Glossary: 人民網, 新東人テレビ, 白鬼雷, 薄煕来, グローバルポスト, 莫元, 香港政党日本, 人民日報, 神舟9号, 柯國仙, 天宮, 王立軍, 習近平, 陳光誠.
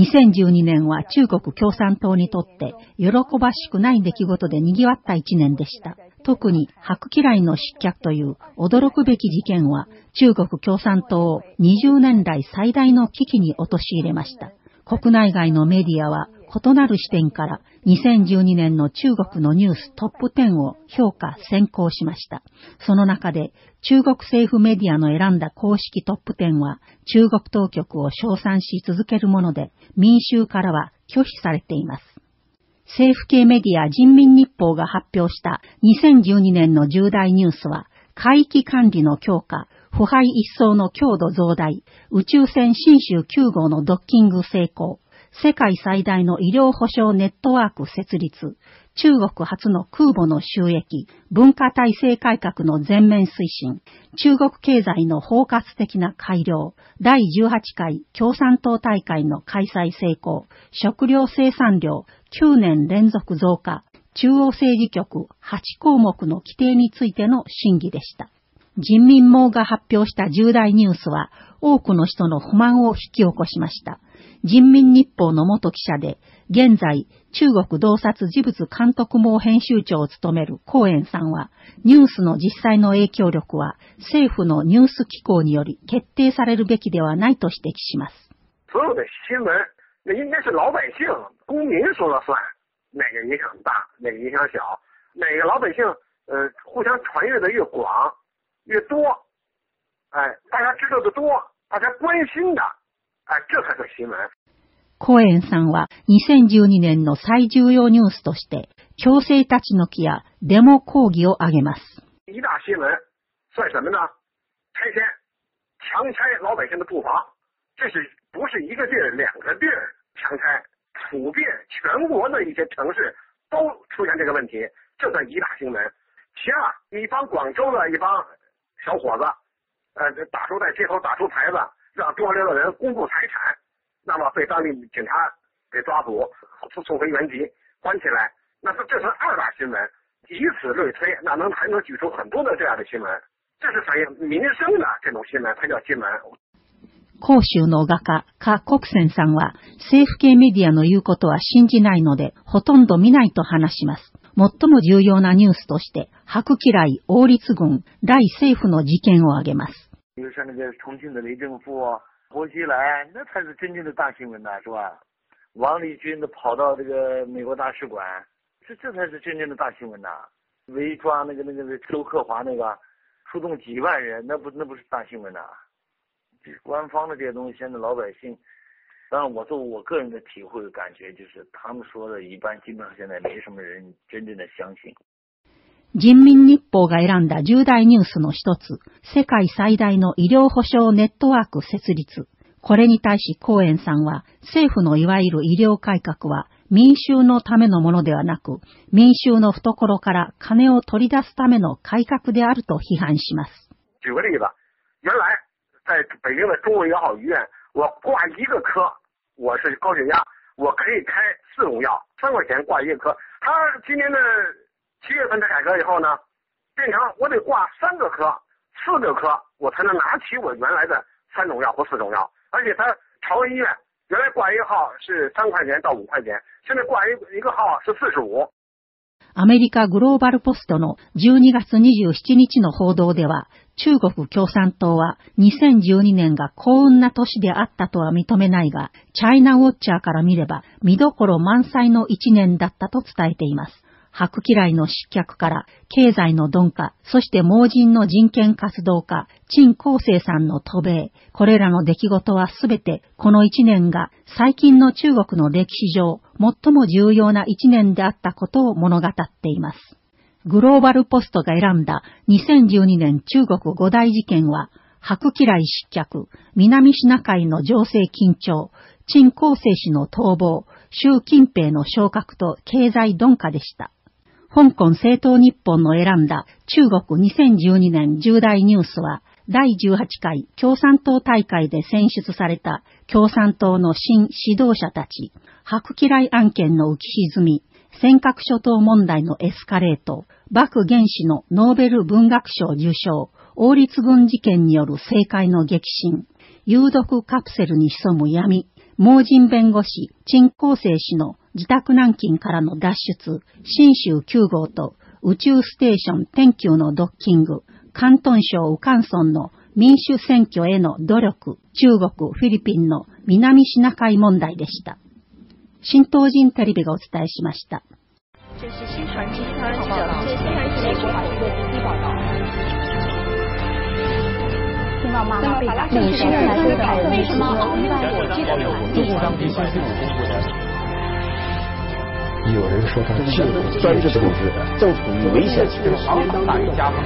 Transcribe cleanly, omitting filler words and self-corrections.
2012年は中国共産党にとって喜ばしくない出来事で賑わった一年でした。特に白鬼雷の失脚という驚くべき事件は中国共産党を20年来最大の危機に陥れました。国内外のメディアは異なる視点から2012年の中国のニューストップ10を評価選考しました。その中で中国政府メディアの選んだ公式トップ10は中国当局を称賛し続けるもので民衆からは拒否されています。政府系メディア人民日報が発表した2012年の重大ニュースは海域管理の強化、腐敗一掃の強度増大、宇宙船神舟9号のドッキング成功、世界最大の医療保障ネットワーク設立、中国初の空母の収益、文化体制改革の全面推進、中国経済の包括的な改良、第18回共産党大会の開催成功、食料生産量9年連続増加、中央政治局8項目の規定についての審議でした。人民網が発表した重大ニュースは多くの人の不満を引き起こしました。人民日報の元記者で、現在中国洞察事物監督網編集長を務めるコーエンさんは、ニュースの実際の影響力は政府のニュース機構により決定されるべきではないと指摘します。所有的新聞、那应该是老百姓、公民说了算。哪个影响大、哪个影响小、哪个老百姓、互相传阅的越广、越多、大家知道的多、大家关心的、这才是新闻。コーエンさんは2012年の最重要ニュースとして、強制立ち退きやデモ抗議を挙げます。一大新聞算什么呢？拆迁、强拆老百姓的住房，这是不是一个地儿、两个地儿强拆？普遍全国的一些城市都出现这个问题，这算一大新闻。其二，一帮广州的一帮小伙子，打出在街头打出牌子，让中华领导人公布财产，那么被当地警察给抓捕，送回原籍，关起来。那这是二大新闻。以此类推，那还能举出很多的这样的新闻。这是反映民生的这种新闻，才叫新闻。広州の画家、柯国仙さんは、政府系メディアの言うことは信じないので、ほとんど見ないと話します。最も重要なニュースとして、白鬼雷王立軍、雷政府の事件を挙げます。比如说那个重庆的雷政府、薄熙来，那才是真正的大新闻呐，是吧？王立军的跑到这个美国大使馆，这才是真正的大新闻呐。围抓那个周克华那个，出动几万人，那不是大新闻呐。官方的这些东西，现在老百姓，当然我做我个人的体会感觉，就是他们说的，一般基本上现在没什么人真正的相信。人民日報が選んだ重大ニュースの一つ、世界最大の医療保障ネットワーク設立。これに対しコーエンさんは、政府のいわゆる医療改革は民衆のためのものではなく、民衆の懐から金を取り出すための改革であると批判します。举个例子，原来。在北京的中文友好医院，我挂一个科，我是高血压，我可以开4种药，3块钱挂一个科。他今年的7月份他改革以后呢，变成我得挂3个科、4个科，我才能拿起我原来的3种药或4种药。而且他朝文医院原来挂一个号是3块钱到5块钱，现在挂一个号是45。アメリカグローバルポストの12月27日の報道では、中国共産党は2012年が幸運な年であったとは認めないが、チャイナウォッチャーから見れば見どころ満載の1年だったと伝えています。白鬼雷の失脚から経済の鈍化、そして盲人の人権活動家、陳光誠さんの渡米、これらの出来事はすべてこの1年が最近の中国の歴史上最も重要な1年であったことを物語っています。グローバルポストが選んだ2012年中国5大事件は、白鬼雷失脚、南シナ海の情勢緊張、陳光誠氏の逃亡、習近平の昇格と経済鈍化でした。香港政党日本の選んだ中国2012年重大ニュースは、第18回共産党大会で選出された共産党の新指導者たち、白鬼雷案件の浮き沈み、尖閣諸島問題のエスカレート、莫元氏のノーベル文学賞受賞、王立軍事件による政界の激震、有毒カプセルに潜む闇、盲人弁護士、陳光誠氏の自宅軟禁からの脱出、神舟9号と宇宙ステーション天宮のドッキング、広東省右江村の民主選挙への努力、中国、フィリピンの南シナ海問題でした。新東人テレビがお伝えしました。有人说他是专制统治，政府与危险其实行法大于家法。